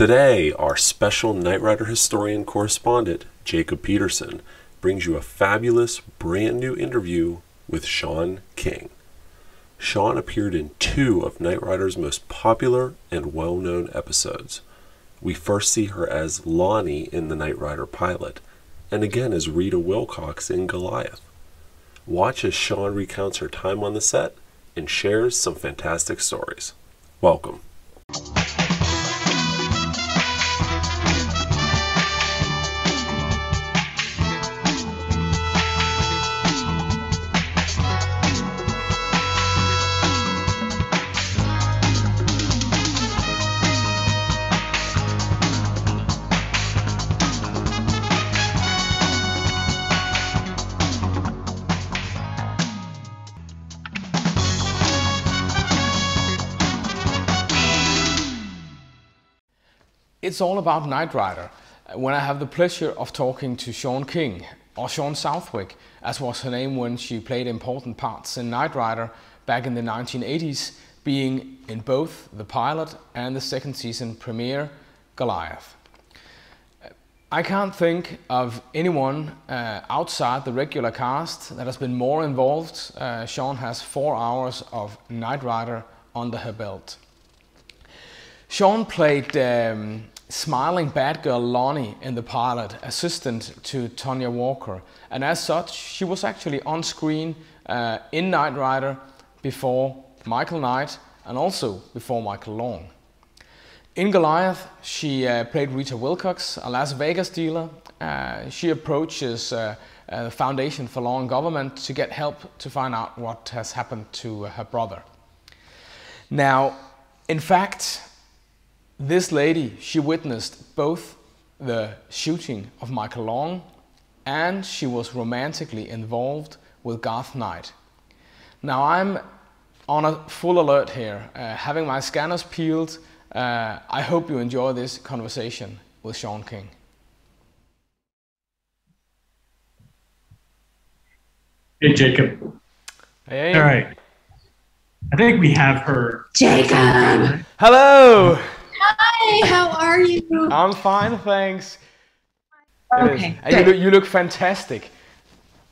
Today, our special Knight Rider historian correspondent, Jacob Peterson, brings you a fabulous, brand new interview with Shawn King. Shawn appeared in two of Knight Rider's most popular and well-known episodes. We first see her as Lonnie in the Knight Rider pilot, and again as Rita Wilcox in Goliath. Watch as Shawn recounts her time on the set and shares some fantastic stories. Welcome. It's all about Knight Rider. When I have the pleasure of talking to Shawn King, or Shawn Southwick, as was her name when she played important parts in Knight Rider back in the 1980s, being in both the pilot and the second season premiere, Goliath. I can't think of anyone outside the regular cast that has been more involved. Shawn has 4 hours of Knight Rider under her belt. Shawn played smiling bad girl Lonnie in the pilot, assistant to Tonya Walker, and as such she was actually on screen in Knight Rider before Michael Knight and also before Michael Long. In Goliath she played Rita Wilcox, a Las Vegas dealer. She approaches the Foundation for Law and Government to get help to find out what has happened to her brother. Now, in fact, this lady, she witnessed both the shooting of Michael Long and she was romantically involved with Garth Knight. Now I'm on a full alert here, having my scanners peeled. I hope you enjoy this conversation with Shawn King. Hey, Jacob. Hey. All right. I think we have her. Jacob! Hello! Hi, how are you? I'm fine, thanks. Okay, you look fantastic.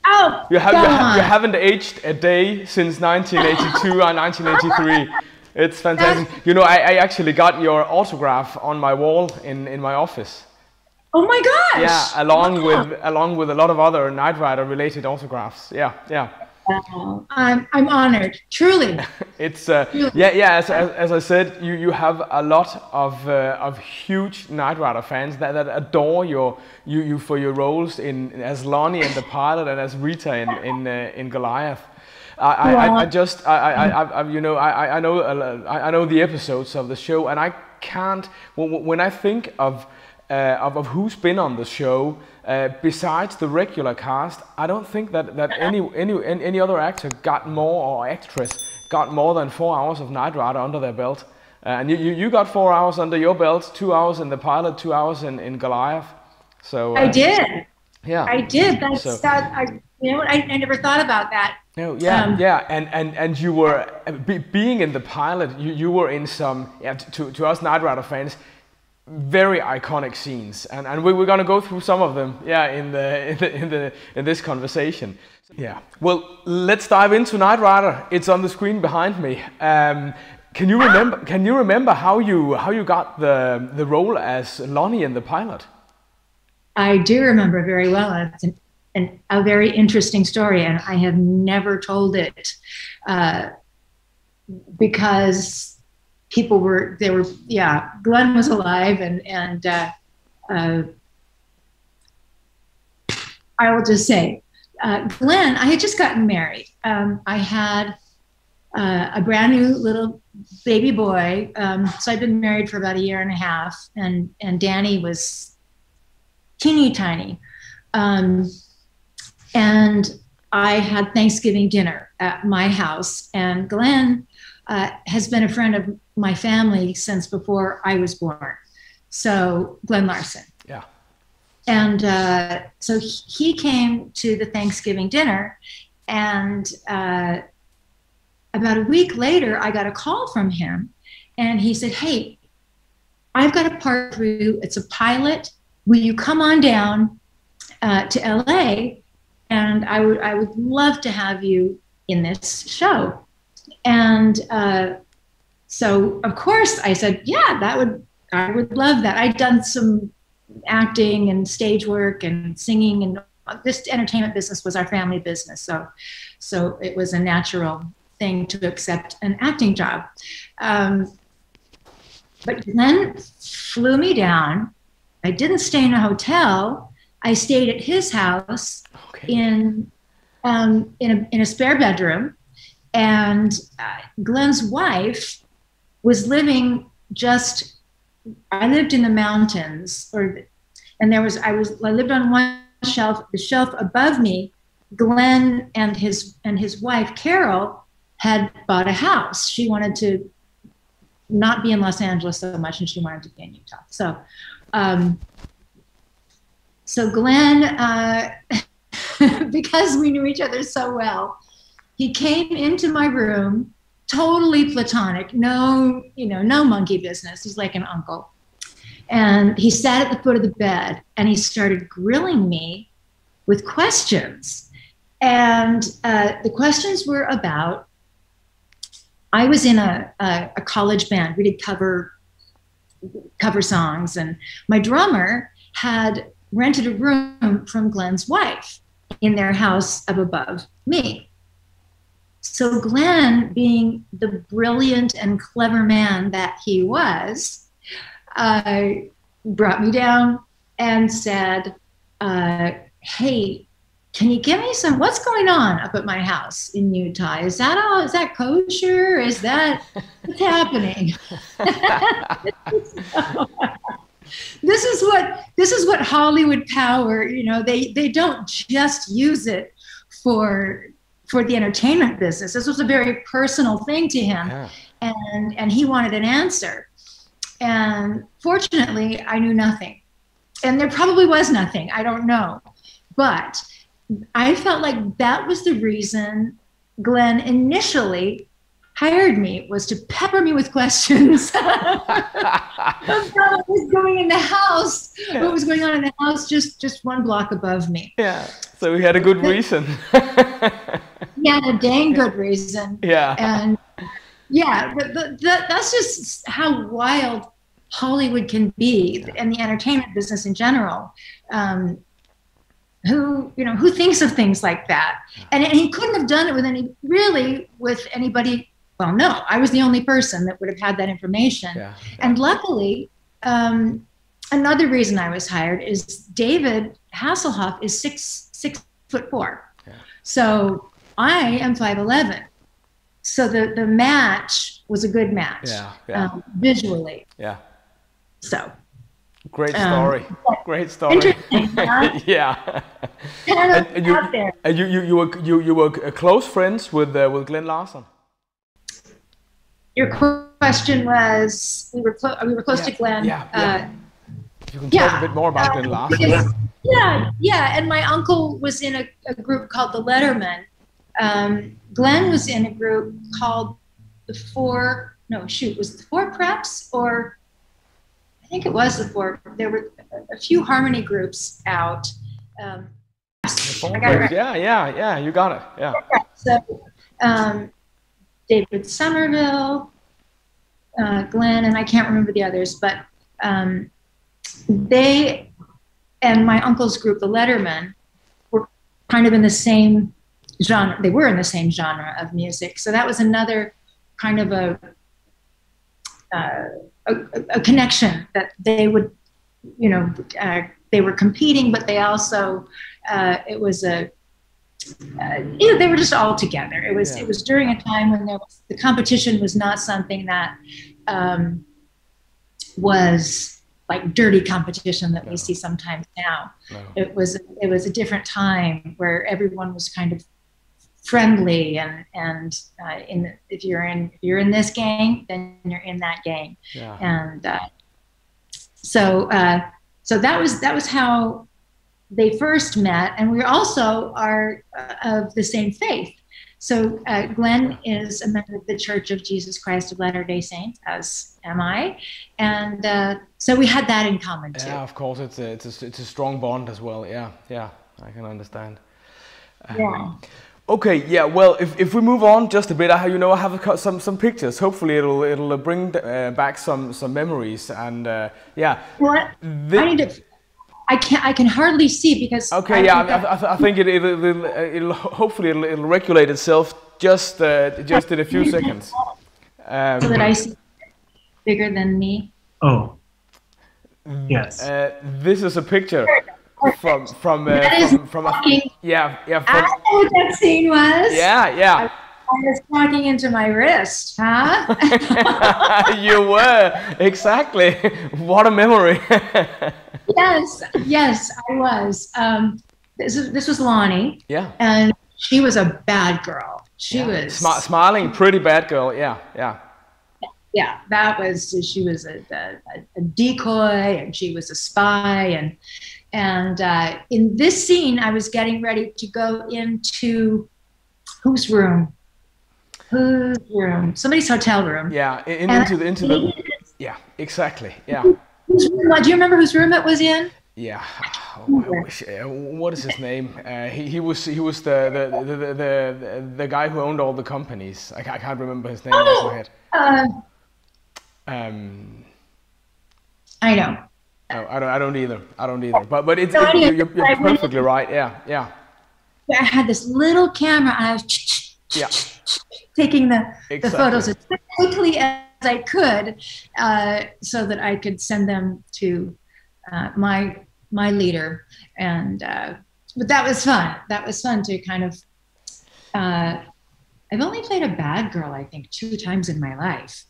Oh, you haven't aged a day since 1982 or 1983. It's fantastic. That's... You know, I actually got your autograph on my wall in my office. Oh my gosh! Yeah, along with a lot of other Knight Rider related autographs. Yeah, yeah. I'm honored, truly. It's as I said, you have a lot of huge Knight Rider fans that adore you for your roles as Lonnie in the pilot and as Rita in Goliath. I know the episodes of the show, and I can't, when I think of who's been on the show besides the regular cast, I don't think that any other actor got more, or actress got more than 4 hours of Knight Rider under their belt. And you got 4 hours under your belt, 2 hours in the pilot, 2 hours in Goliath. So I did. Yeah, I did. That's so. I never thought about that. No, yeah, and you were being in the pilot. You were in some to us Knight Rider fans, very iconic scenes, and we're going to go through some of them, in this conversation. Yeah, well, let's dive into Knight Rider. It's on the screen behind me. Can you remember how you got the role as Lonnie in the pilot? I do remember very well. It's a very interesting story, and I have never told it because people were, Glenn was alive, and I will just say, Glenn, I had just gotten married. I had a brand new little baby boy. So I'd been married for about a year and a half, and Danny was teeny tiny. And I had Thanksgiving dinner at my house, and Glenn has been a friend of my family since before I was born. So Glenn Larson. Yeah. And so he came to the Thanksgiving dinner, and about a week later, I got a call from him, and he said, "Hey, I've got a part through, it's a pilot, will you come on down to LA? And I would love to have you in this show. And so of course I said, yeah, I would love that. I'd done some acting and stage work and singing, and this entertainment business was our family business. So it was a natural thing to accept an acting job. But Glenn flew me down. I didn't stay in a hotel. I stayed at his house in a spare bedroom. And Glenn's wife was living just, I lived in the mountains, and there was, I lived on one shelf, the shelf above me. Glenn and his wife, Carol, had bought a house. She wanted to not be in Los Angeles so much, and she wanted to be in Utah. So, so Glenn, because we knew each other so well, he came into my room, totally platonic, no monkey business. He's like an uncle. And he sat at the foot of the bed and he started grilling me with questions. And the questions were about, I was in a college band. We did cover songs, and my drummer had rented a room from Glenn's wife in their house up above me. So Glenn, being the brilliant and clever man that he was, brought me down and said, hey, can you give me some, what's going on up at my house in Utah? Is that all, is that kosher? Is that, what's happening? This is what Hollywood power, they don't just use it for the entertainment business. This was a very personal thing to him. Yeah. And he wanted an answer. And fortunately, I knew nothing. And there probably was nothing, I don't know. But I felt like that was the reason Glenn initially hired me, was to pepper me with questions about what was going in the house, yeah, what was going on in the house just one block above me. Yeah, so we had a good reason. Yeah, a dang good reason. Yeah. And yeah, but that's just how wild Hollywood can be, yeah, and the entertainment business in general. Who thinks of things like that? And he couldn't have done it with anybody. Well, no, I was the only person that would have had that information. Yeah. And luckily, another reason I was hired is David Hasselhoff is 6'4". Yeah. So I am 5'11". So the match was a good match, visually. Yeah. So. Great story. Great story. Interesting, huh? Yeah. And you were close friends with Glenn Larson. Your question was, we were close, yeah, to Glenn. Yeah. Yeah. You can, yeah, talk a bit more about Glenn Larson. Because, yeah, yeah. And my uncle was in a group called the Lettermen. Glenn was in a group called the Four Preps, or I think it was the Four. There were a few harmony groups out. Yeah, you got it. Yeah. So David Somerville, Glenn, and I can't remember the others, but they and my uncle's group, the Lettermen, were kind of in the same genre. They were in the same genre of music. So that was another kind of a connection, that they would, they were competing, but they also, they were just all together. It was during a time when the competition was not something that was like dirty competition that we see sometimes now. No. It was a different time where everyone was kind of friendly, and if you're in this gang, then you're in that gang, yeah, and so that was how they first met, and we also are of the same faith. So Glenn is a member of the Church of Jesus Christ of Latter-day Saints, as am I, and so we had that in common too. Yeah, of course, it's a strong bond as well. Yeah, yeah, I can understand. Yeah. Okay, yeah. Well, if we move on just a bit, I have some pictures. Hopefully, it'll bring back some memories and yeah. What? I need to. I can hardly see because. Okay, I think it'll regulate itself just in a few seconds. So that I see bigger than me. Oh. Yes. This is a picture. From that scene was. Yeah, yeah. I was talking into my wrist, huh? You were, exactly. What a memory. Yes, yes, I was. This was Lonnie. Yeah. And she was a bad girl. She was smiling, pretty bad girl. Yeah, yeah. Yeah, she was a decoy, and she was a spy, and in this scene, I was getting ready to go into whose room? Whose room? Somebody's hotel room. Yeah, yeah, exactly. Yeah. Whose room? Do you remember whose room it was in? Yeah. Oh, I wish, what is his name? He was the guy who owned all the companies. I can't remember his name. Oh, head. I know. No, I don't either. But it's, you're perfectly right. Yeah, yeah. I had this little camera. And I was taking the photos as quickly as I could, so that I could send them to my leader. And but that was fun. That was fun to kind of. I've only played a bad girl, I think, 2 times in my life.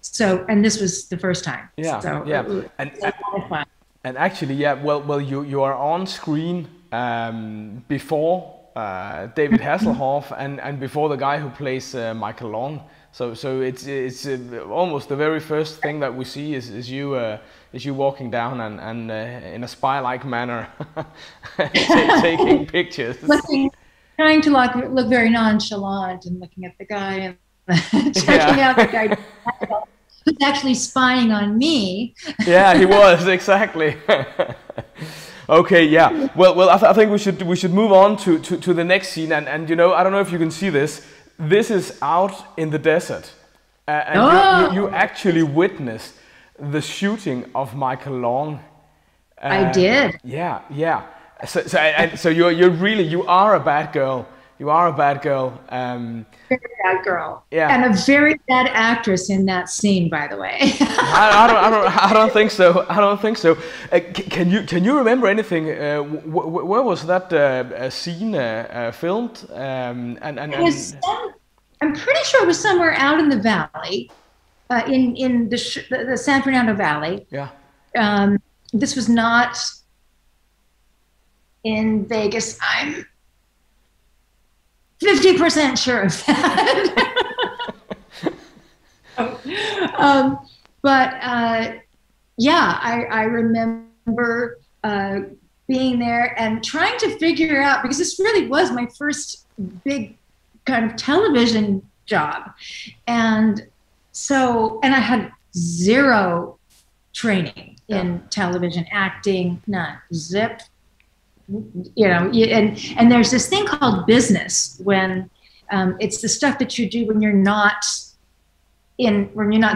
So, and this was the first time. Yeah, so, yeah. And actually, yeah, well, you are on screen before David Hasselhoff and before the guy who plays Michael Long. So it's almost the very first thing that we see is you walking down and in a spy-like manner taking pictures. Trying to look very nonchalant and looking at the guy and checking out the guy who's actually spying on me. Yeah, he was, exactly. Okay, yeah. Well, I think we should move on to the next scene. And I don't know if you can see this. This is out in the desert, and you actually witnessed the shooting of Michael Long. I did. Yeah, yeah. So you are a bad girl. You are a bad girl. Very bad girl. Yeah. And a very bad actress in that scene, by the way. I don't think so. I don't think so. Can you remember anything? Where was that scene filmed? I'm pretty sure it was somewhere out in the valley, in the San Fernando Valley. Yeah. This was not in Vegas. I'm 50% sure of that. Yeah, I remember being there and trying to figure out, because this really was my first big kind of television job. And I had zero training in television, acting, none, zip. And there's this thing called business when it's the stuff that you do when you're not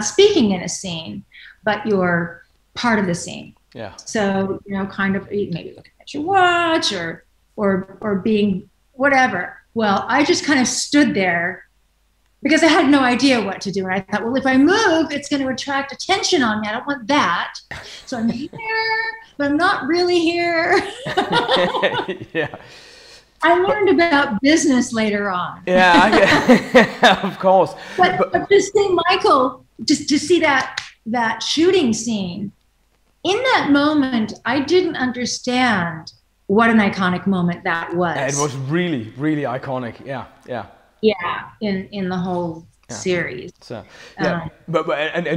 speaking in a scene, but you're part of the scene. Yeah. So kind of maybe looking at your watch or being whatever. Well, I just kind of stood there because I had no idea what to do, and I thought, well, if I move, it's going to attract attention on me. I don't want that, so I'm here. But I'm not really here. Yeah. I learned about business later on. Yeah, of course. But just seeing Michael, just to see that shooting scene, in that moment, I didn't understand what an iconic moment that was. Yeah, it was really, really iconic. Yeah, yeah. Yeah, in the whole series. So, yeah, but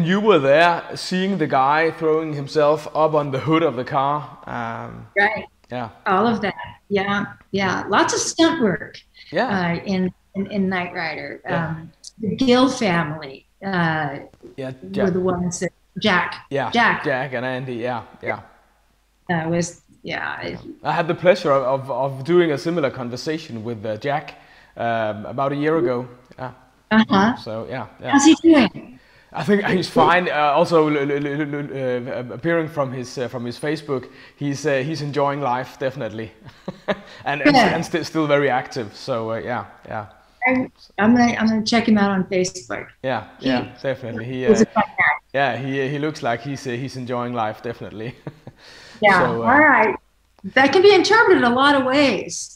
you were there seeing the guy throwing himself up on the hood of the car. Right. Yeah. All of that. Yeah. Lots of stunt work. Yeah. In Knight Rider, yeah. The Gill family. Were the ones that Jack and Andy. I had the pleasure of doing a similar conversation with Jack about a year ago. So how's he doing? I think he's fine. Also, appearing from his Facebook, he's enjoying life definitely, and still very active. So I'm gonna check him out on Facebook. Definitely. He looks like he's enjoying life definitely. So, all right. That can be interpreted a lot of ways.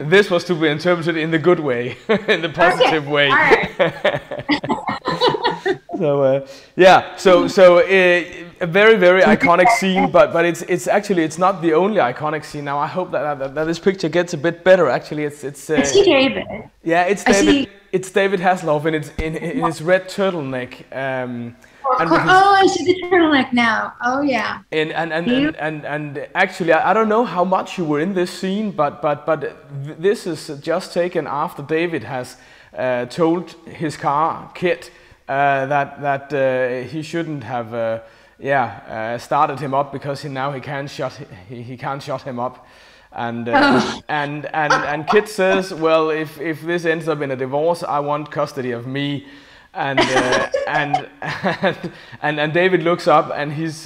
This was to be interpreted in the good way, in the positive way. All right. So a very iconic scene, but it's not the only iconic scene. Now I hope that this picture gets a bit better. Actually, it's David. Yeah, it's David. It's David Hasselhoff in his red turtleneck. I see the turtleneck now. Oh yeah. And actually, I don't know how much you were in this scene, but this is just taken after David has told his car KITT that he shouldn't have started him up because he can't shut him up. And KITT says, well, if this ends up in a divorce, I want custody of me. And David looks up and he's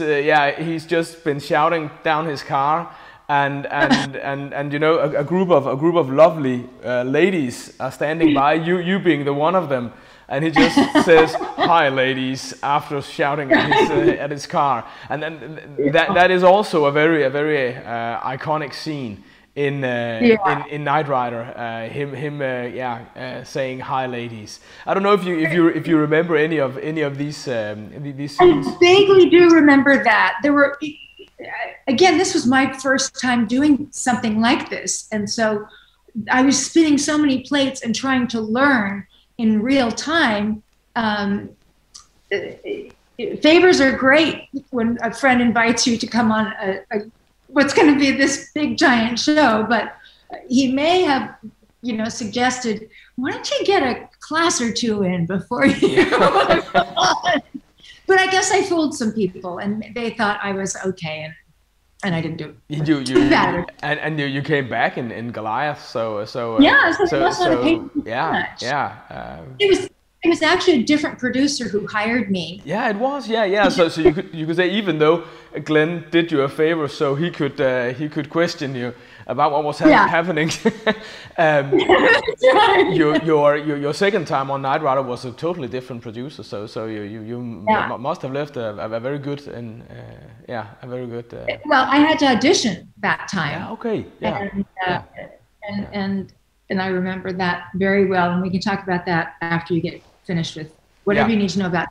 just been shouting down his car, and a group of lovely ladies are standing by, you being the one of them, and he just says, "Hi, ladies," after shouting at his car, and then that is also a very iconic scene in Knight Rider, him saying "Hi, ladies." I don't know if you remember any of these scenes. I vaguely do remember that there were. Again, this was my first time doing something like this, and so I was spinning so many plates and trying to learn in real time. Favors are great when a friend invites you to come on a what's going to be this big giant show, but he may have, suggested, why don't you get a class or two in before you go on? But I guess I fooled some people, and they thought I was okay, and I didn't do it. You came back in Goliath, It was actually a different producer who hired me. Yeah, it was. Yeah. So you could say, even though Glenn did you a favor, so he could question you about what was happening. Your second time on Knight Rider was a totally different producer. So you must have left a very good . Well, I had to audition that time. Yeah. Okay. Yeah. And I remember that very well, and we can talk about that after you get finished with whatever you need to know about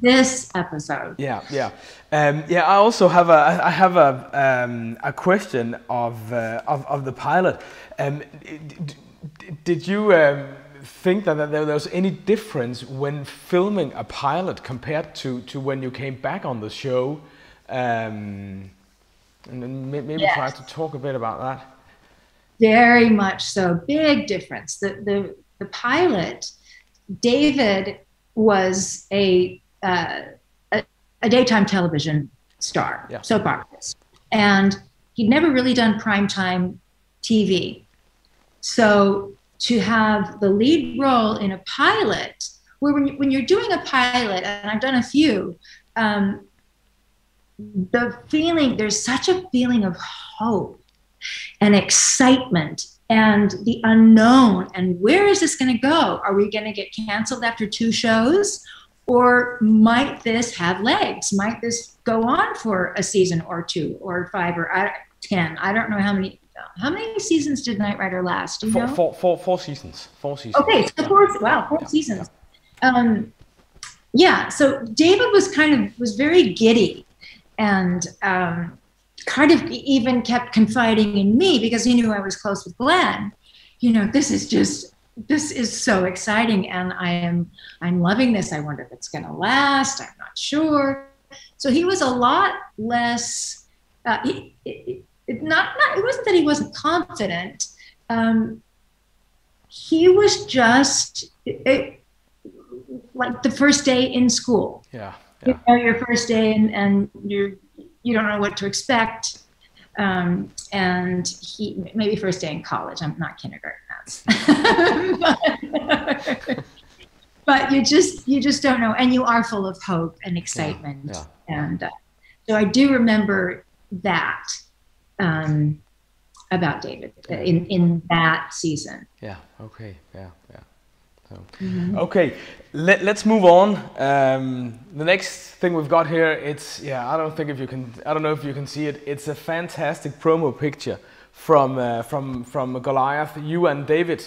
this episode. I also have a question of the pilot. Did you think that there was any difference when filming a pilot compared to when you came back on the show? And then maybe try to talk a bit about that. Very much so. Big difference. The pilot, David, was a daytime television star, soap artist, and he'd never really done primetime TV. So to have the lead role in a pilot, where when you're doing a pilot, and I've done a few, there's such a feeling of hope and excitement and the unknown, and where is this going to go? Are we going to get canceled after two shows, or might this have legs? Might this go on for a season or two or five or 10? I don't know how many seasons did Knight Rider last? Do you know? Four seasons. Okay, so four seasons. So David was very giddy, and Cardiff even kept confiding in me because he knew I was close with Glenn. This is so exciting, and I'm loving this. I wonder if it's going to last. I'm not sure. So he was a lot less It wasn't that he wasn't confident. He was just like the first day in school. Yeah, yeah. You know, your first day, and you don't know what to expect. And he maybe first day in college. I'm not kindergarten. But you just don't know, and you are full of hope and excitement. Yeah, yeah. And so I do remember that about David in that season. Yeah. Okay. Yeah. Yeah. So. Mm-hmm. Okay. Let's move on. The next thing we've got here, it's I don't know if you can see it. It's a fantastic promo picture from Goliath. You and David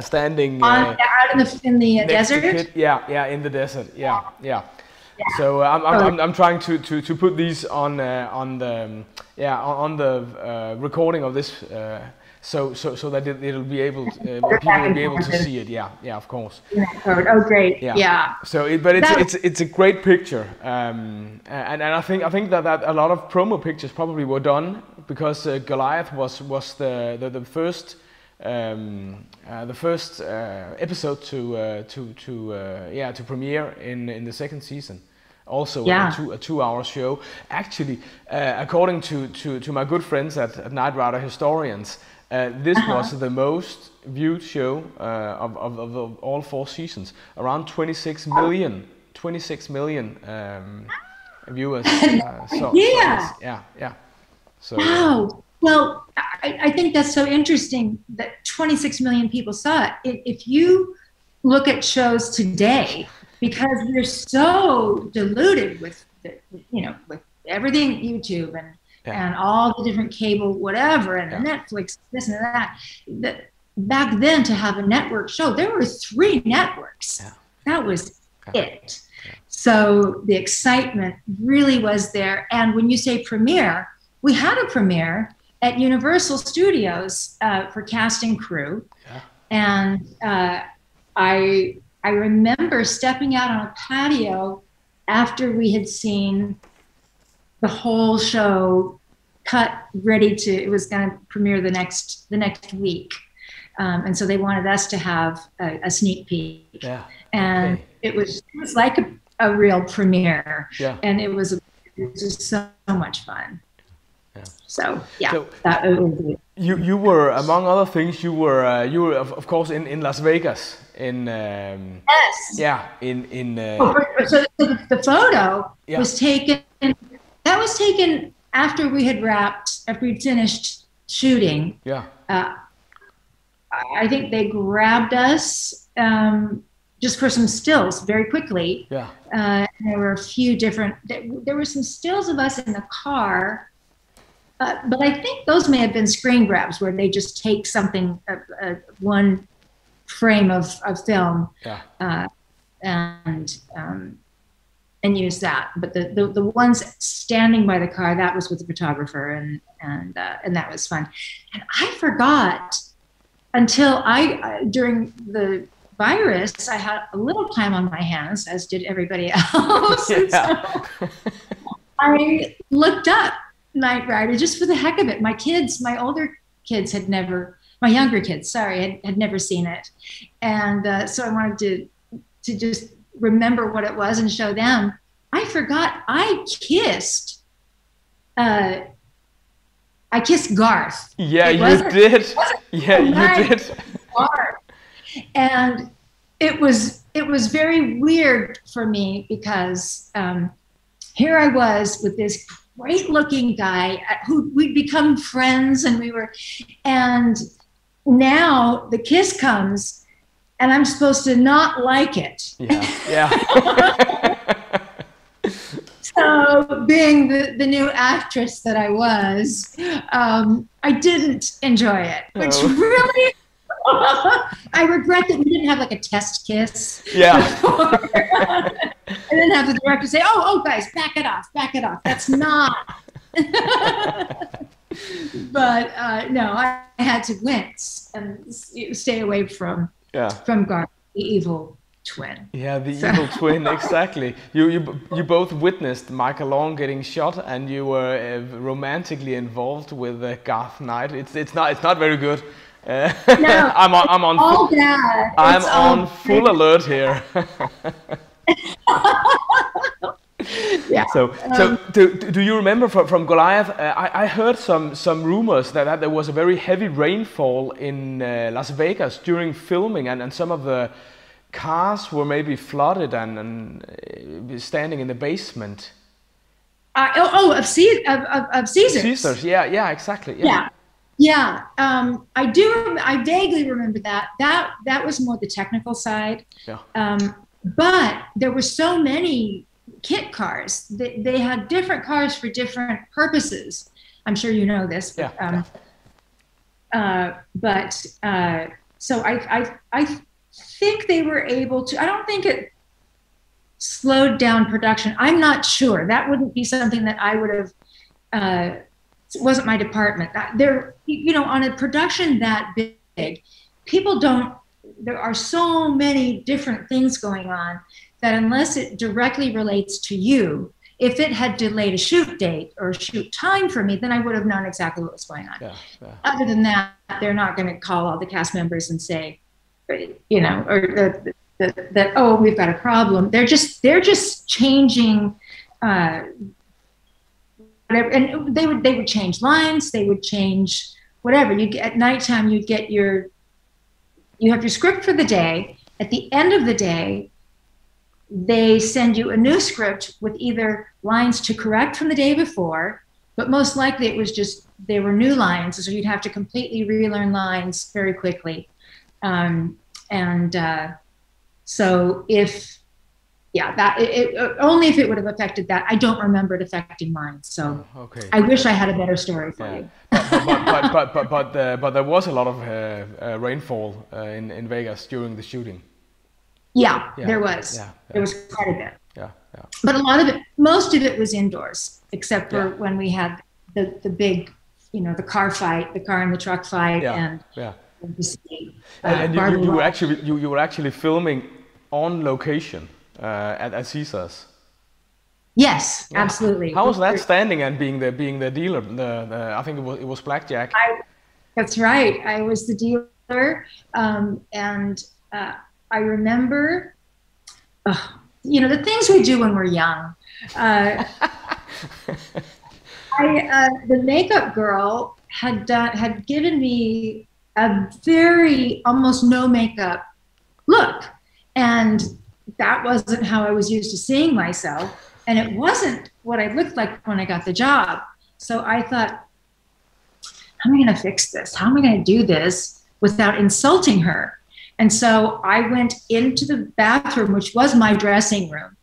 standing out in the desert. In the desert. Yeah. So I'm trying to put these on the recording of this so that it'll be able people will be able to see it. Yeah, of course. Oh, great. Yeah. So it's a great picture. And I think that a lot of promo pictures probably were done because Goliath was the first. The first episode to premiere in the second season, also a 2-hour show. Actually, according to my good friends at Knight Rider Historians, this was the most viewed show of all 4 seasons. Around 26 million viewers. So, wow. Well, I think that's so interesting that 26 million people saw it. If you look at shows today, because we're so diluted with, with everything, YouTube and all the different cable, whatever, and Netflix, this and that. Back then, to have a network show, there were 3 networks. Yeah. That was it. Yeah. So the excitement really was there. And when you say premiere, we had a premiere at Universal Studios for cast and crew. Yeah. And I remember stepping out on a patio after we had seen the whole show cut, ready to, it was going to premiere the next week. And so they wanted us to have a sneak peek. Yeah. And it was like a real premiere. Yeah. And it was just so much fun. Yeah. So that you were, among other things, you were of course in Las Vegas in so the photo was taken after we had finished shooting. I think they grabbed us just for some stills very quickly. There were a few different, there were some stills of us in the car. But I think those may have been screen grabs where they just take something, one frame of film, and use that. But the ones standing by the car, that was with the photographer, and that was fun. And I forgot until during the virus, I had a little time on my hands, as did everybody else. Yeah. So I looked up Knight Rider just for the heck of it. My younger kids, had never seen it, and so I wanted to just remember what it was and show them. I forgot I kissed Garth. You did Garth. And it was very weird for me because here I was with this great-looking guy who we'd become friends, and now the kiss comes, and I'm supposed to not like it. Yeah. So, being the new actress that I was, I didn't enjoy it, which really, I regret that we didn't have like a test kiss. Yeah. And then have the director say, "Oh, guys, back it off. That's not." But no, I had to wince and stay away from Garth, the evil twin. Yeah, the evil twin, exactly. You both witnessed Michael Long getting shot, and you were romantically involved with Garth Knight. It's not very good. No, I'm on all bad. I'm on full alert here. Yeah. So do you remember from Goliath? I heard some rumors that there was a very heavy rainfall in Las Vegas during filming, and some of the cars were maybe flooded and standing in the basement. Of Caesar's. Caesar's, yeah, exactly. Yeah. Yeah, I do. I vaguely remember that. That was more the technical side. Yeah. But there were so many KITT cars. They had different cars for different purposes. I'm sure you know this. Yeah. So I think they were able to. I don't think it slowed down production. I'm not sure. That wouldn't be something that I would have. It wasn't my department. There, you know, on a production that big, people don't. There are so many different things going on that unless it directly relates to you, if it had delayed a shoot date or shoot time for me, then I would have known exactly what was going on. Yeah, yeah. Other than that, they're not going to call all the cast members and say, you know, or that oh, we've got a problem. They're just changing. And they would change lines. They would change whatever. At nighttime, you'd get you have your script for the day. At the end of the day, they send you a new script with either lines to correct from the day before, but most likely it was just they were new lines, so you'd have to completely relearn lines very quickly. So if. Yeah, only if it would have affected that. I don't remember it affecting mine, so okay. I wish I had a better story for you. But there was a lot of rainfall in Vegas during the shooting. Yeah, there was. Yeah, yeah. There was quite a bit. Yeah. But a lot of it, most of it was indoors, except for when we had the big, you know, the car fight, the car and the truck fight, and you were actually filming on location. At Caesar's. Yes, yeah. Absolutely. How was that standing and being the dealer? I think it was Blackjack. That's right. I was the dealer, and I remember, you know, the things we do when we're young. The makeup girl had given me a very almost no makeup look, and. That wasn't how I was used to seeing myself, and it wasn't what I looked like when I got the job. So I thought, how am I going to fix this? How am I going to do this without insulting her? And so I went into the bathroom, which was my dressing room,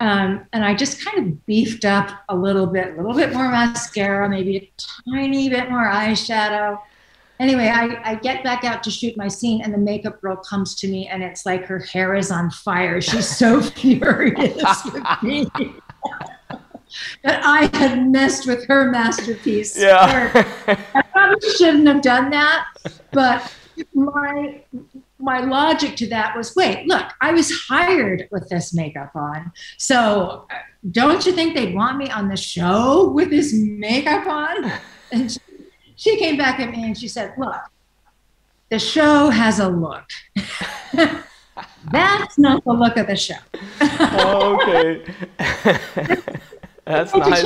and I just kind of beefed up a little bit more mascara, maybe a tiny bit more eyeshadow. Anyway, I get back out to shoot my scene, and the makeup girl comes to me, and it's like her hair is on fire. She's so furious with me that I had messed with her masterpiece. Yeah. I probably shouldn't have done that, but my logic to that was, wait, look, I was hired with this makeup on, so don't you think they'd want me on the show with this makeup on? And she came back at me and she said, look, the show has a look. That's not the look of the show. Okay. That's nice.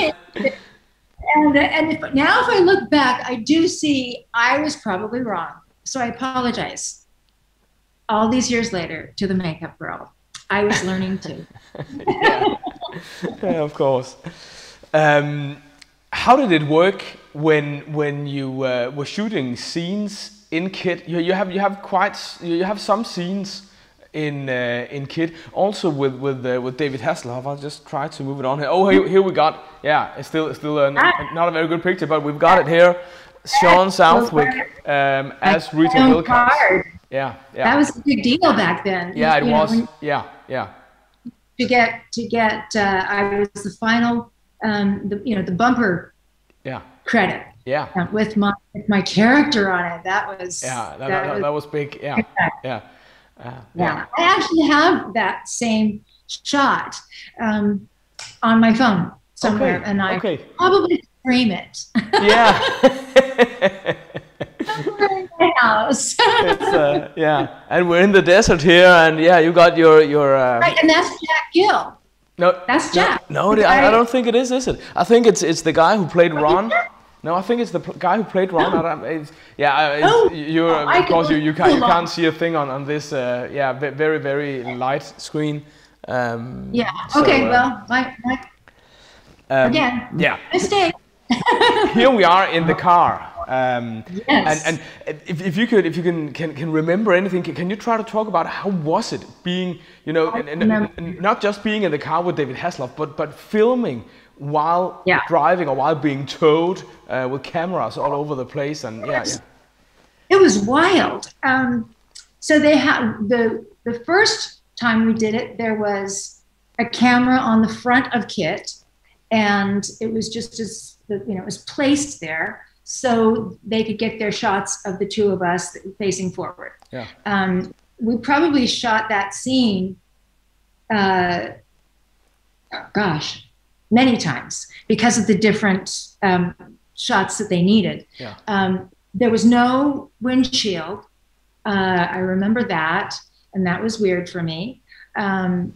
And now if I look back, I do see I was probably wrong. So I apologize. All these years later to the makeup girl. I was learning too. Yeah, of course. How did it work when you were shooting scenes in KITT? You have some scenes in KITT also with David Hasselhoff. I'll just try to move it on here. Oh, here we got it's still not a very good picture, but we've got it here. Shawn Southwick as Rita Wilcox. Yeah. That was a big deal back then. Yeah, it was. I was the final. The bumper credit with my character on it. That was big. Yeah. Yeah, I actually have that same shot on my phone somewhere, and I probably frame it. Yeah. In my house. Yeah, and we're in the desert here, and yeah, you got your. Right, and that's Jack Gill. No, that's Jack. No, no, I don't think it is it? I think it's the guy who played Ron. No, I think it's the guy who played Ron. You can't see a thing on this very, very light screen. Yeah. So, okay. Well, again. Yeah. Mistake. Here we are in the car. Yes. And if you can remember anything, can you try to talk about how was it being, you know, not just being in the car with David Hasselhoff, but filming while driving or while being towed with cameras all over the place, and it was wild. So they had the first time we did it, there was a camera on the front of KITT, and it was just as it was placed there, so they could get their shots of the two of us facing forward. Yeah. We probably shot that scene, many times because of the different shots that they needed. Yeah. There was no windshield. I remember that, and that was weird for me. I'm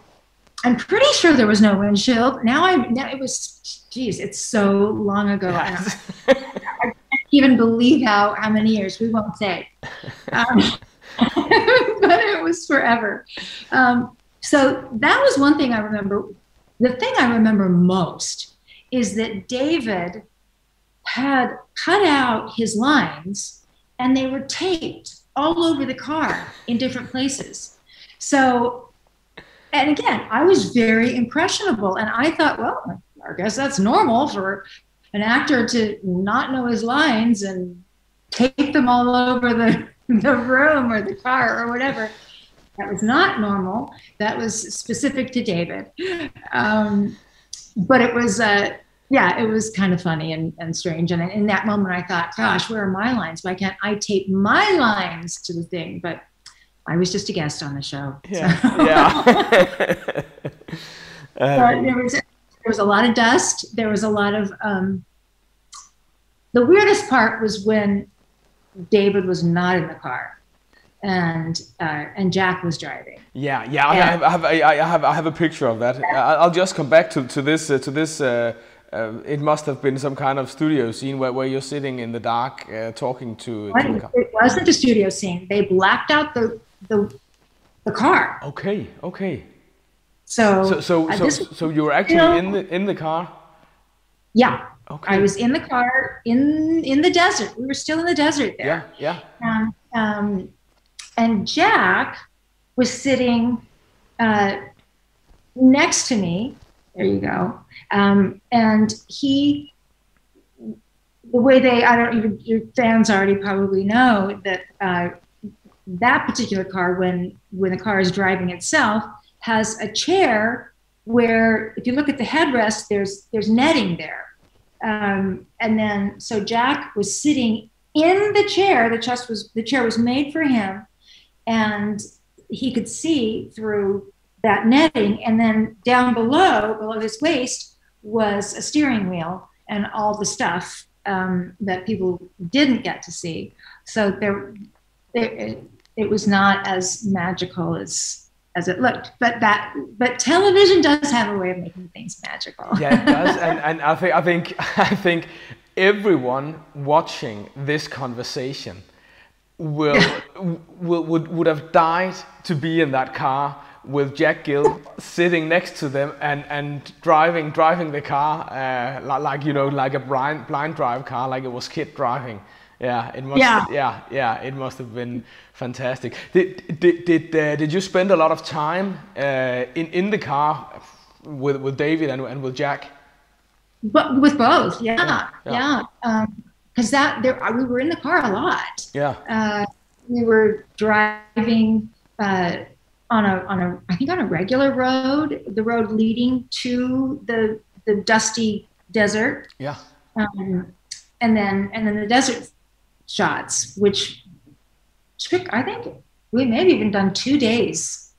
pretty sure there was no windshield. Now it was, geez, it's so long ago. Yes. Even believe how many years, we won't say, but it was forever. So that was one thing I remember. The thing I remember most is that David had cut out his lines, and they were taped all over the car in different places. So, and again, I was very impressionable, and I thought, well, I guess that's normal for an actor to not know his lines and tape them all over the room or the car or whatever. That was not normal. That was specific to David. But it was, it was kind of funny and strange. And in that moment, I thought, gosh, where are my lines? Why can't I tape my lines to the thing? But I was just a guest on the show. Yeah. So. Yeah. But there was a lot of dust. There was a lot of, the weirdest part was when David was not in the car and Jack was driving. Yeah, yeah, I have a picture of that. I'll just come back to this, it must have been some kind of studio scene where you're sitting in the dark talking to the car. It wasn't a studio scene. They blacked out the car. Okay, okay. So you were actually in the car? Yeah. Okay. I was in the car in the desert. We were still in the desert there. Yeah, yeah. And Jack was sitting next to me. There you go. And he, the way they, I don't even, your fans already probably know that that particular car, when the car is driving itself, has a chair where, if you look at the headrest, there's netting there. And then, so Jack was sitting in the chair, the chair was made for him, and he could see through that netting. And then down below his waist, was a steering wheel and all the stuff that people didn't get to see. So it was not as magical as it looked, but television does have a way of making things magical. Yeah, it does, and I think everyone watching this conversation would have died to be in that car with Jack Gill sitting next to them and driving the car like a blind drive car, like it was KITT driving. Yeah, it must have been fantastic. Did you spend a lot of time in the car with David and with Jack? But with both, because we were in the car a lot. Yeah, we were driving on a I think on a regular road, the road leading to the dusty desert. Yeah, and then the desert shots, which I think we may have even done 2 days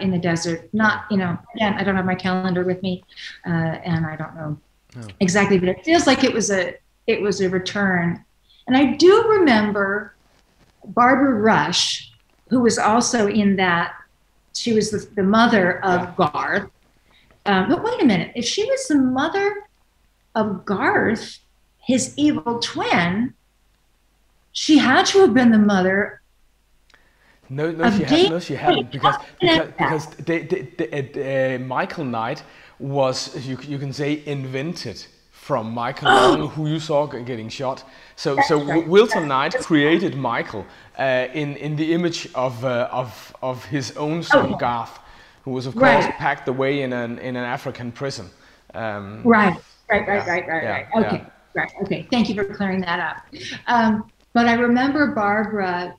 in the desert. Not, you know, again, I don't have my calendar with me, and I don't know exactly, but it feels like it was a return. And I do remember Barbara Rush, who was also in that. She was the mother of Garth. But wait a minute, if she was the mother of Garth, his evil twin, she had to have been the mother. No, she hadn't, because Michael Knight was, you can say, invented from Michael Long, who you saw getting shot. So Wilton Knight created Michael in the image of his own son Garth, who was of course packed away in an African prison. Okay, thank you for clearing that up. But I remember Barbara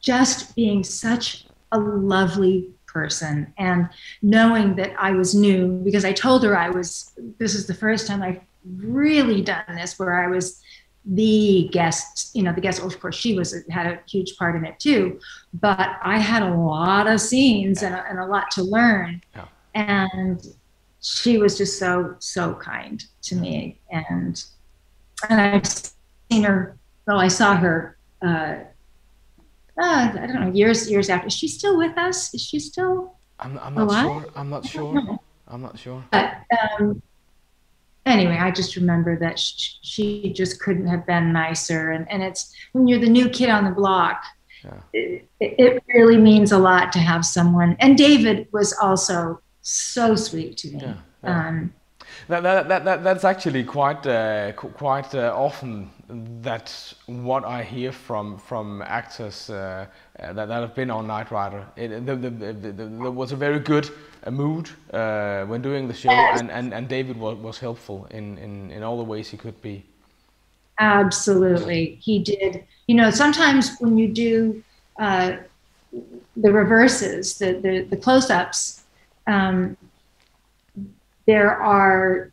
just being such a lovely person, and knowing that I was new, because I told her this is the first time I've really done this, where I was the guest, well, of course she had a huge part in it too, but I had a lot of scenes and a lot to learn. And she was just so kind to me. And I've seen her, well, I saw her, I don't know, years after. Is she still with us? Is she still alive? I'm not sure. But anyway, I just remember that she just couldn't have been nicer. And it's, when you're the new kid on the block, it really means a lot to have someone. And David was also so sweet to me. That's actually quite often that's what I hear from actors that have been on Knight Rider. There was a very good mood when doing the show, and David was helpful in all the ways he could be. Absolutely, he did. You know, sometimes when you do the reverses, the close-ups, there are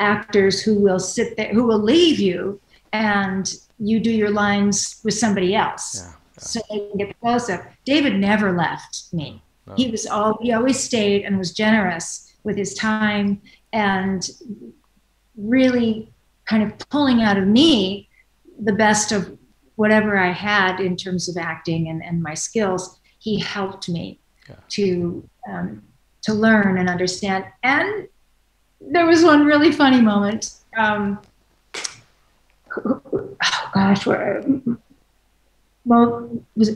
actors who will sit there, who will leave you, and you do your lines with somebody else, so they can get the close-up. David never left me. No. He always stayed and was generous with his time, and really kind of pulling out of me the best of whatever I had in terms of acting and my skills. He helped me to learn and understand. And there was one really funny moment. Was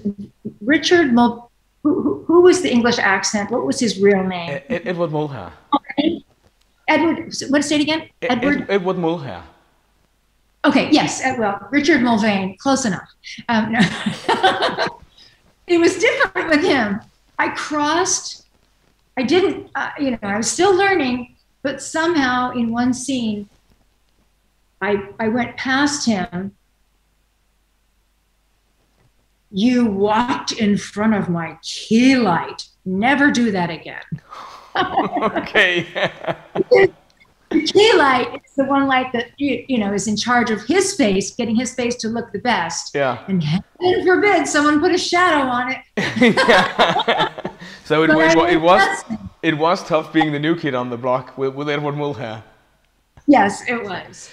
Richard Mul? Who was the English accent? What was his real name? Edward Mulhare. Okay. Edward. What, say it again? Edward. Edward Mulhare. Okay. Yes. Well, Richard Mulvane. Close enough. No. It was different with him. I didn't. I was still learning. But somehow, in one scene, I went past him. You walked in front of my key light. Never do that again. Okay. The key light is the one light that is in charge of his face, getting his face to look the best. Yeah. And heaven forbid someone put a shadow on it. So it was tough being the new kid on the block with Edward Mulhare. Yes, it was.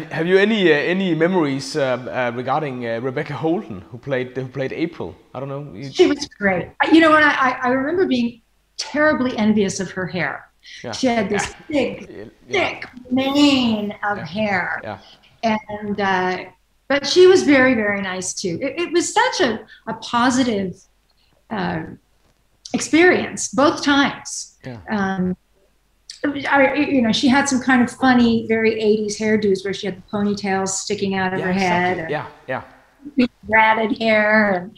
Have you any memories regarding Rebecca Holden, who played April? I don't know. She was great. You know, and I remember being terribly envious of her hair. Yeah. She had this thick mane of hair, and but she was very, very nice too. It was such a positive experience both times. She had some kind of funny, very 80s hairdos where she had the ponytails sticking out of her head. Exactly. Ratted hair.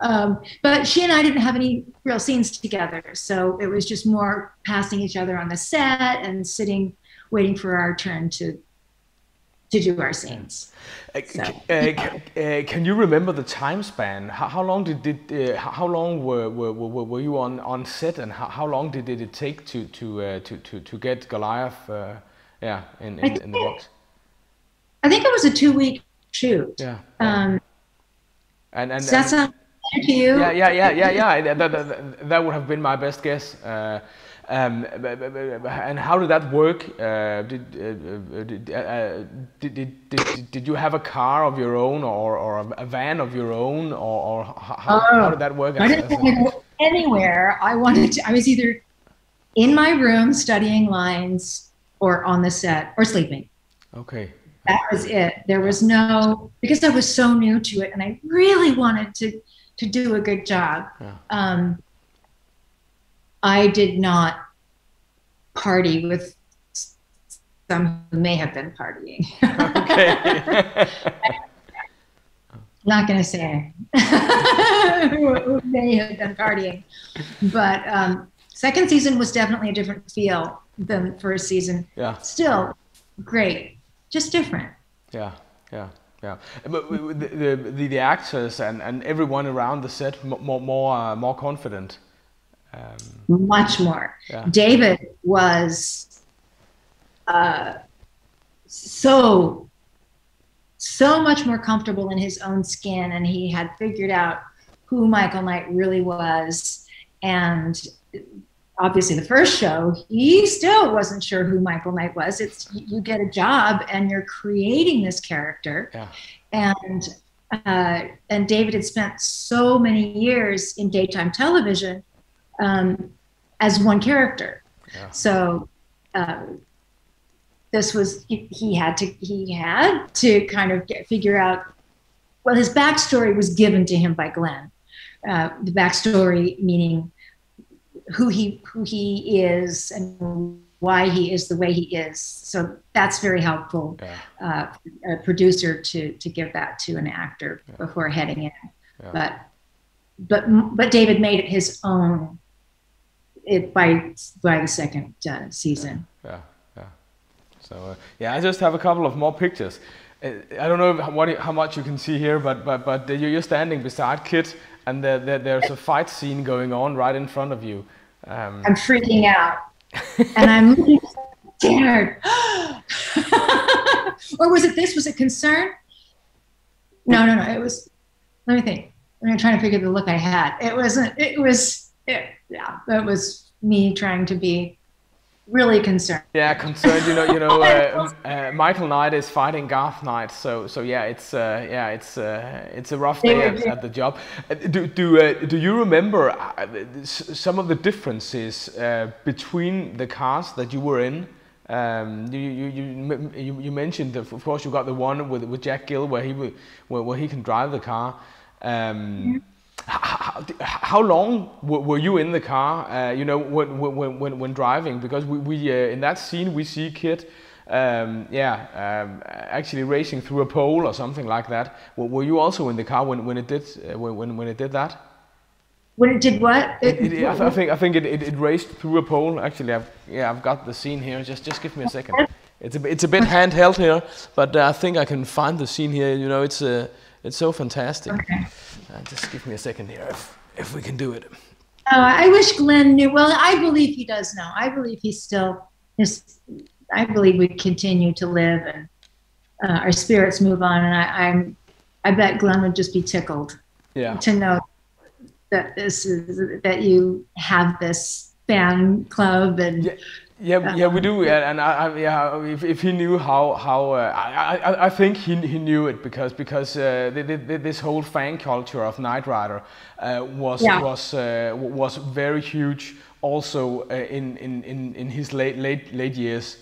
And, but she and I didn't have any real scenes together. So it was just more passing each other on the set and sitting, waiting for our turn to do our scenes. Can you remember the time span? How long were you on set, and how long did it take to get Goliath in the box? I think it was a 2-week shoot. And so that's not to you. Yeah. That would have been my best guess. And how did that work? Did you have a car of your own, or a van of your own, or how did that work? I didn't want to go anywhere. I was either in my room studying lines, or on the set, or sleeping. Okay. That was it. There was no, because I was so new to it, and I really wanted to do a good job. Yeah. I did not party with some who may have been partying. Okay. I'm not going to say who may have been partying. But second season was definitely a different feel than first season. Yeah. Still great. Just different. Yeah, yeah, yeah. But the actors and everyone around the set more confident. Much more. Yeah. David was so much more comfortable in his own skin, and he had figured out who Michael Knight really was. And obviously, the first show, he still wasn't sure who Michael Knight was. It's, you get a job and you're creating this character. Yeah. And David had spent so many years in daytime television as one character. Yeah. So this was, he had to kind of figure out, well, his backstory was given to him by Glenn. The backstory meaning who he is and why he is the way he is. So that's very helpful. Yeah. A producer to give that to an actor. Yeah. Before heading in. Yeah. But David made it his own by the second season. Yeah, yeah. So yeah, I just have a couple of more pictures. I don't know how much you can see here, but you're standing beside KITT, and there's a fight scene going on right in front of you. I'm freaking out, and I'm really scared. Or was it this? Was it concern? No. It was. Let me think. I'm trying to figure the look I had. It wasn't. It was. Yeah. It was me trying to be really concerned. Yeah, concerned. You know. Michael Knight is fighting Garth Knight, so yeah, it's a rough day at the job. Do you remember some of the differences between the cast that you were in? You mentioned that, of course, you got the one with Jack Gill where he can drive the car. Yeah. How long were you in the car? You know, when driving, because we in that scene we see KITT, actually racing through a pole or something like that. Were you also in the car when it did that? When it did what? I think it raced through a pole. Actually, I've got the scene here. Just give me a second. It's a bit handheld here, but I think I can find the scene here. You know, it's so fantastic. Okay. Just give me a second here, if we can do it. Oh, I wish Glenn knew. Well, I believe he does know. I believe he's still. I believe we continue to live, and our spirits move on. And I bet Glenn would just be tickled. Yeah. To know that that you have this fan club and. Yeah. Yeah, we do, and if he knew how I think he knew it because this whole fan culture of Knight Rider was very huge also in his late years.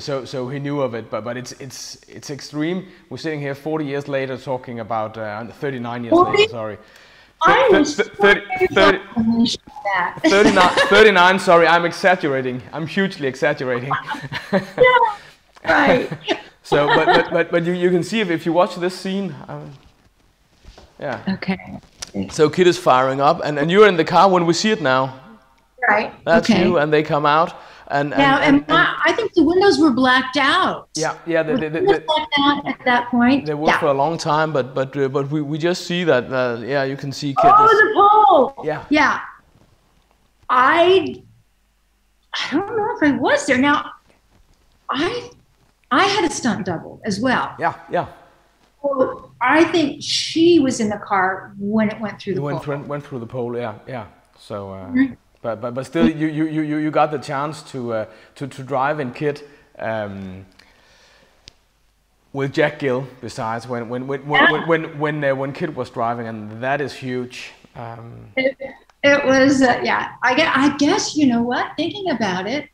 So he knew of it, but it's extreme. We're sitting here 40 years later talking about 39 years later. Sorry. I'm 39, sorry, I'm exaggerating. I'm hugely exaggerating. Right. So, but you can see if you watch this scene. Yeah. Okay. So KITT is firing up, and you're in the car when we see it now. Right. That's okay. You, and they come out. I think the windows were blacked out. Yeah, they blacked out at that point. They were for a long time, but we just see that. Yeah, you can see KITT. Oh, the pole. Yeah. Yeah. I don't know if I was there. Now, I had a stunt double as well. Yeah. So I think she was in the car when it went through the pole. Went through the pole, yeah, yeah. So, but still, you got the chance to drive in KITT with Jack Gill. Besides, when KITT was driving, and that is huge. It was yeah. I guess you know what? Thinking about it,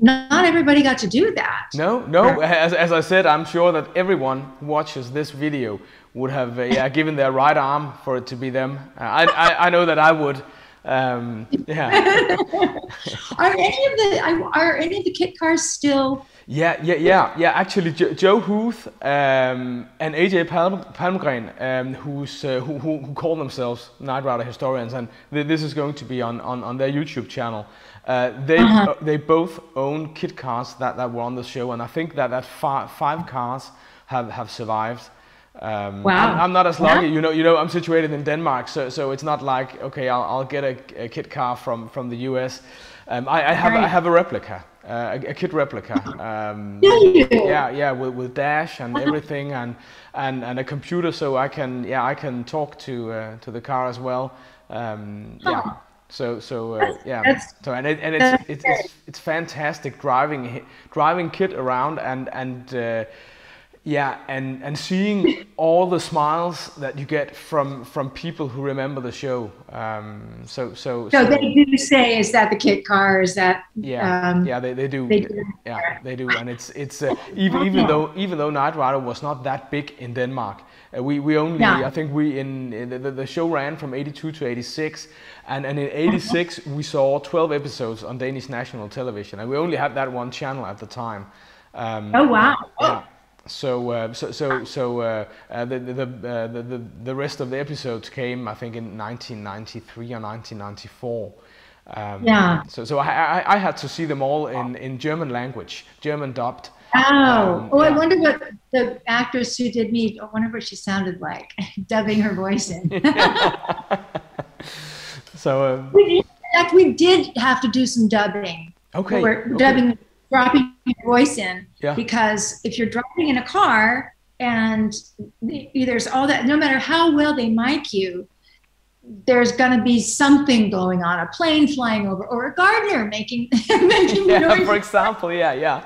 not everybody got to do that. No, no. As I said, I'm sure that everyone who watches this video would have given their right arm for it to be them. I know that I would. Yeah. Are any of the KITT cars still? Yeah. Actually, Joe Huth and AJ Palmgren, who call themselves Knight Rider historians, and this is going to be on their YouTube channel. They both own KITT cars that were on the show, and I think that five cars have survived. Wow! I'm not as lucky, you know. I'm situated in Denmark, so it's not like okay, I'll get a KITT car from the U.S. I have a replica, a KITT replica. Yeah, with dash and everything, and a computer, so I can talk to the car as well. Yeah. So it's fantastic driving KITT around and seeing all the smiles that you get from people who remember the show. So they do say, is that the KITT car? Is that they do. Yeah, they do. And it's even though Knight Rider was not that big in Denmark. We only, I think the show ran from 82 to 86, and in 86 we saw 12 episodes on Danish national television, and we only had that one channel at the time. Oh wow! Yeah. So the rest of the episodes came, I think, in 1993 or 1994. So I had to see them all in German language, German dubbed. I wonder what the actress who did me, I wonder what she sounded like, dubbing her voice in. In fact, we did have to do some dubbing. Okay. Dubbing, dropping your voice in. Yeah. Because if you're driving in a car and there's all that, no matter how well they mic you, there's going to be something going on, a plane flying over, or a gardener making noises. For example, yeah.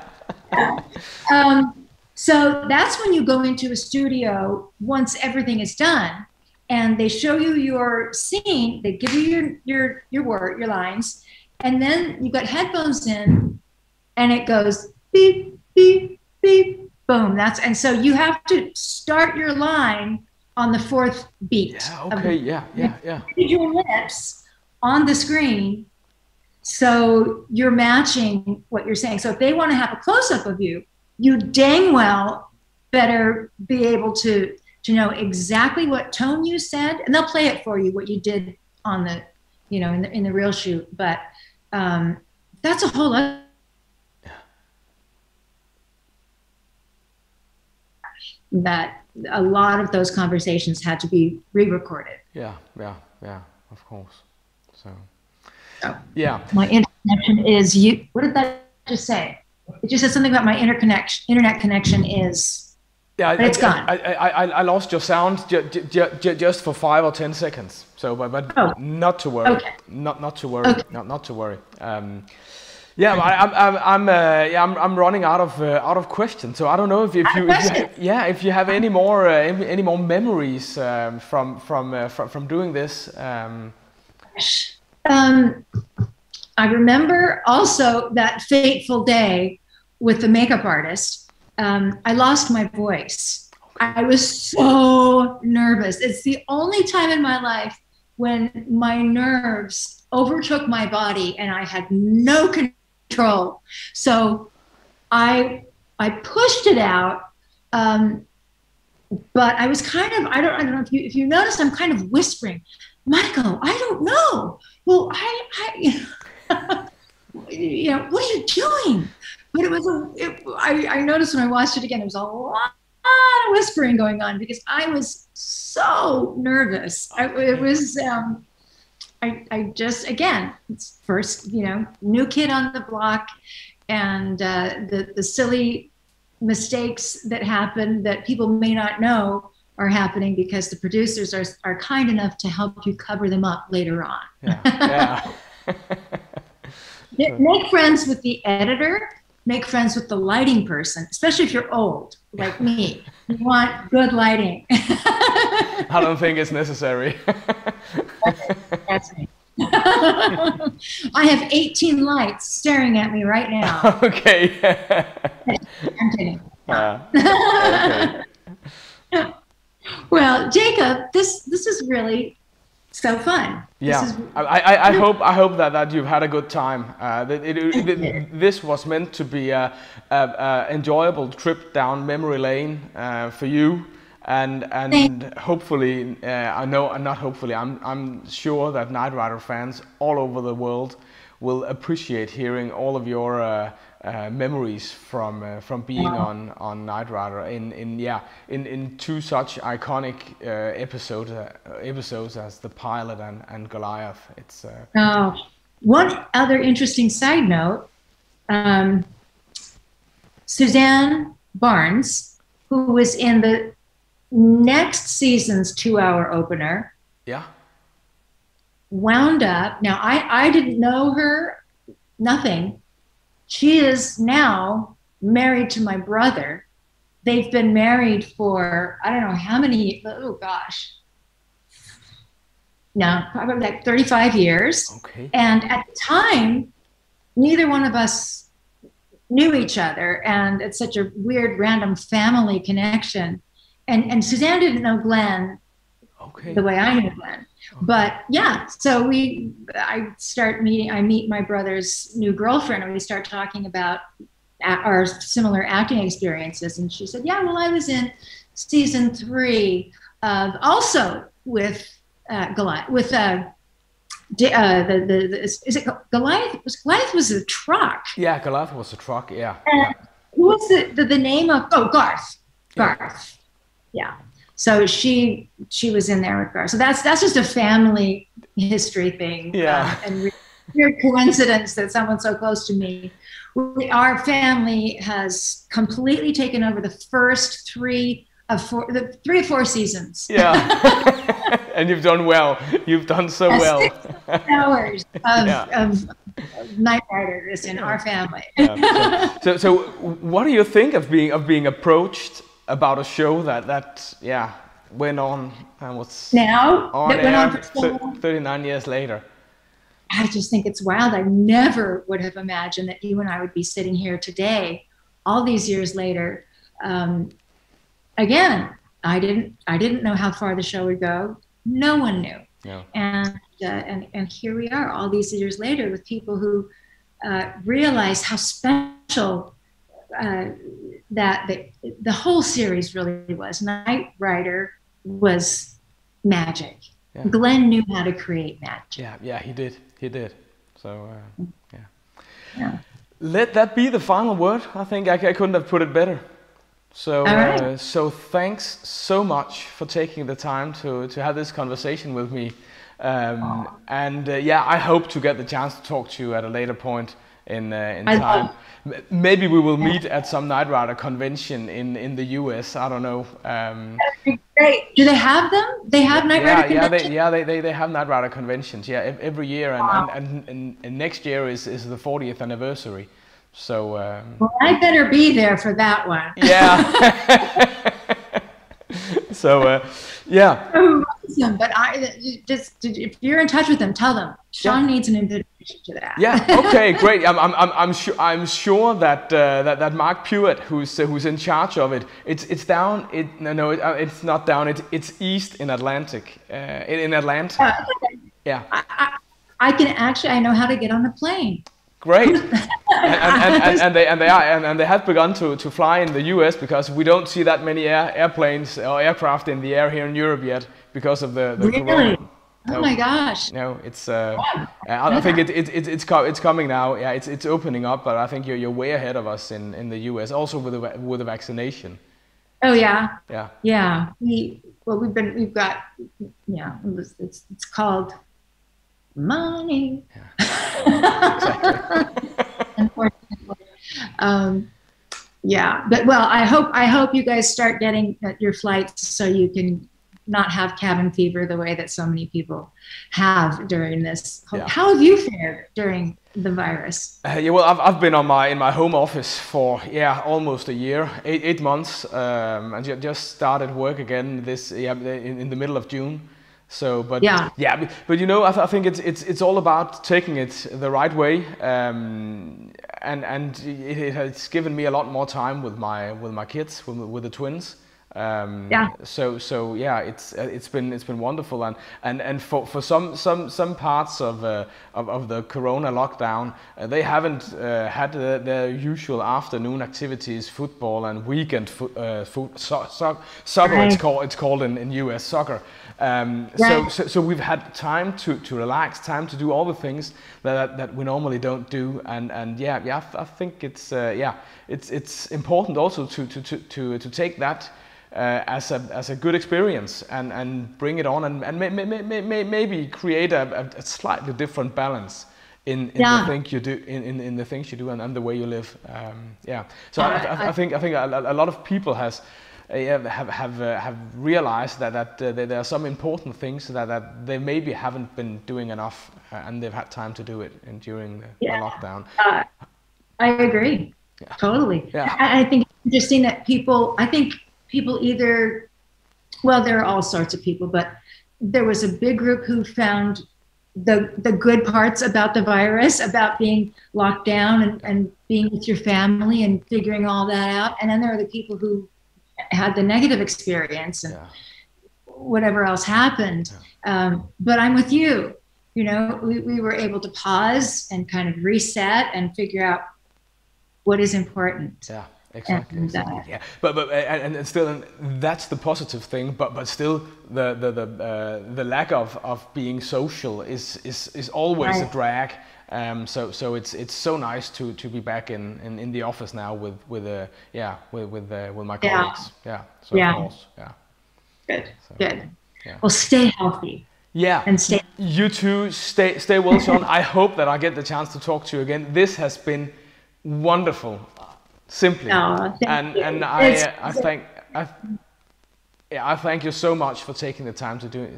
So that's when you go into a studio once everything is done, and they show you your scene, they give you your lines, and then you've got headphones in, and it goes beep, beep, beep, boom. So you have to start your line on the fourth beat. Your lips on the screen, so you're matching what you're saying. So if they want to have a close-up of you, you dang well better be able to know exactly what tone you said, and they'll play it for you what you did on the, you know, in the real shoot. But that's a whole other. That a lot of those conversations had to be re-recorded. Yeah, of course. So yeah. My interconnection is you. What did that just say? It just said something about my internet connection is. Yeah, but it's gone. I lost your sound just for 5 or 10 seconds. So, but not to worry. Okay. Not to worry. Okay. Not to worry. Yeah, I'm running out of questions. So I don't know if you have any more memories from doing this. I remember also that fateful day with the makeup artist. I lost my voice. I was so nervous. It's the only time in my life when my nerves overtook my body and I had no control. So I pushed it out, but I was kind of, I don't know if you noticed, I'm kind of whispering, Michael, I don't know. Well, you know, what are you doing? But it was I noticed when I watched it again, there was a lot of whispering going on because I was so nervous. I just, again, it's first, you know, new kid on the block, and the silly mistakes that happen that people may not know are happening because the producers are kind enough to help you cover them up later on. Yeah. Yeah. Make friends with the editor. Make friends with the lighting person, especially if you're old, like me. You want good lighting. I don't think it's necessary. That's me. I have 18 lights staring at me right now. Okay. I'm kidding. Okay. Well, Jacob, this is really so fun. Yeah, is... I hope that you've had a good time. This was meant to be an enjoyable trip down memory lane for you, and hopefully, I'm sure that Knight Rider fans all over the world will appreciate hearing all of your memories from being on Knight Rider in two such iconic episodes as the pilot and Goliath. It's one other interesting side note. Suzanne Barnes, who was in the next season's 2-hour opener, wound up. Now I didn't know her, nothing. She is now married to my brother. They've been married for, I don't know how many, oh gosh. No, probably like 35 years. Okay. And at the time, neither one of us knew each other. And it's such a weird, random family connection. And Suzanne didn't know Glenn the way I knew Glenn. Okay. But yeah, so I meet my brother's new girlfriend, and we start talking about our similar acting experiences. And she said, yeah, well, I was in season 3 of, also with Goliath, with is it Goliath? Goliath was a truck. Yeah, Goliath was a truck, yeah. Who was the name of, Garth. Garth, yeah. So she was in there with Garth. So that's just a family history thing. Yeah. And weird coincidence that someone so close to me. Our family has completely taken over the first three or four seasons. Yeah. And you've done well. You've done so well. 6 hours of Knight Riders in our family. Yeah. So what do you think of being approached about a show that went on and was on 39 years later? I just think it's wild. I never would have imagined that you and I would be sitting here today, all these years later. Again, I didn't know how far the show would go. No one knew. Yeah. And here we are, all these years later, with people who realize how special that the whole series really was. Knight Rider was magic. Yeah. Glenn knew how to create magic. Yeah, he did. So, yeah. Let that be the final word. I think I couldn't have put it better. So, right. So thanks so much for taking the time to have this conversation with me. I hope to get the chance to talk to you at a later point in time. Maybe we will meet at some Knight Rider convention in the US. I don't know. That'd be great. Do they have them? They have Knight Rider conventions? They have Knight Rider conventions. Yeah, every year, and next year is the 40th anniversary. So. Well, I better be there for that one. Yeah. So, yeah. Awesome. But if you're in touch with them, tell them Shawn needs an invitation to that. Yeah. Okay. Great. I'm sure that Mark Pewitt, who's in charge of it, it's east in Atlantic, in Atlanta. Yeah. I can actually, I know how to get on a plane. Great, and they have begun to fly in the U.S. because we don't see that many airplanes or aircraft in the air here in Europe yet because of the really? Corona. Oh my gosh! No, it's I think it's coming now. Yeah, it's opening up, but I think you're way ahead of us in the U.S. also with the vaccination. Oh yeah. Yeah. Yeah. It's called money. Yeah. Exactly. Unfortunately. Yeah, but well, I hope you guys start getting your flights so you can not have cabin fever the way that so many people have during this. Yeah. How have you fared during the virus? Yeah, well, I've been in my home office for almost a year, eight months, and just started work again in the middle of June. So, but you know, I think it's all about taking it the right way, and it's given me a lot more time with my kids, with the twins. It's been wonderful, and for some parts of the Corona lockdown, they haven't had their usual afternoon activities, football and weekend soccer. Right. It's called in US soccer. Right. So we've had time to relax, time to do all the things that we normally don't do, and I think it's important also to take that. As a good experience and bring it on and maybe create a slightly different balance in the things you do in the things you do and the way you live. I think a lot of people have realized that there are some important things that they maybe haven't been doing enough, and they've had time to do it during the lockdown. I agree, totally. Yeah. I think it's interesting that people either, well, there are all sorts of people, but there was a big group who found the good parts about the virus, about being locked down and being with your family and figuring all that out. And then there are the people who had the negative experience and whatever else happened. Yeah. But I'm with you. You know, we were able to pause and kind of reset and figure out what is important. Yeah. Exactly. Yeah, but still, that's the positive thing. But still, the lack of being social is always a drag. So it's so nice to be back in the office now with my colleagues. Yeah. So of course. Yeah. Good. So, good. Yeah. Well, stay healthy. Yeah, and stay. You too. Stay well, Shawn. I hope that I get the chance to talk to you again. This has been wonderful. Simply, I thank you so much for taking the time to do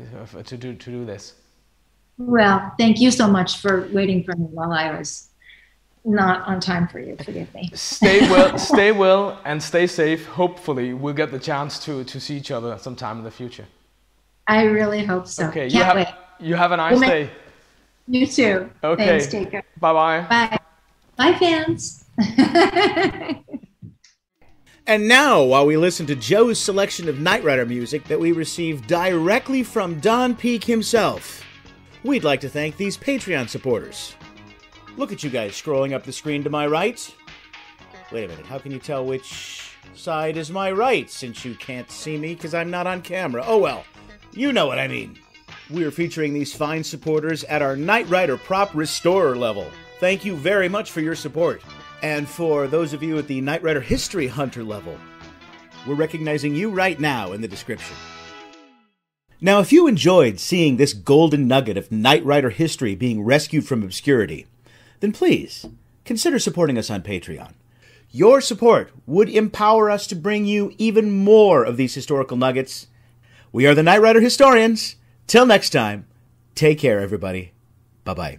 this. Well, thank you so much for waiting for me while I was not on time for you. Forgive me. Stay well, and stay safe. Hopefully, we'll get the chance to see each other sometime in the future. I really hope so. Okay, you have a nice day. You too. Okay, thanks, Jacob. Bye. Bye, fans. And now, while we listen to Joe's selection of Knight Rider music that we received directly from Don Peake himself, we'd like to thank these Patreon supporters. Look at you guys scrolling up the screen to my right. Wait a minute, how can you tell which side is my right since you can't see me because I'm not on camera? Oh well, you know what I mean. We're featuring these fine supporters at our Knight Rider prop restorer level. Thank you very much for your support. And for those of you at the Knight Rider History Hunter level, we're recognizing you right now in the description. Now, if you enjoyed seeing this golden nugget of Knight Rider history being rescued from obscurity, then please consider supporting us on Patreon. Your support would empower us to bring you even more of these historical nuggets. We are the Knight Rider Historians. Till next time, take care, everybody. Bye-bye.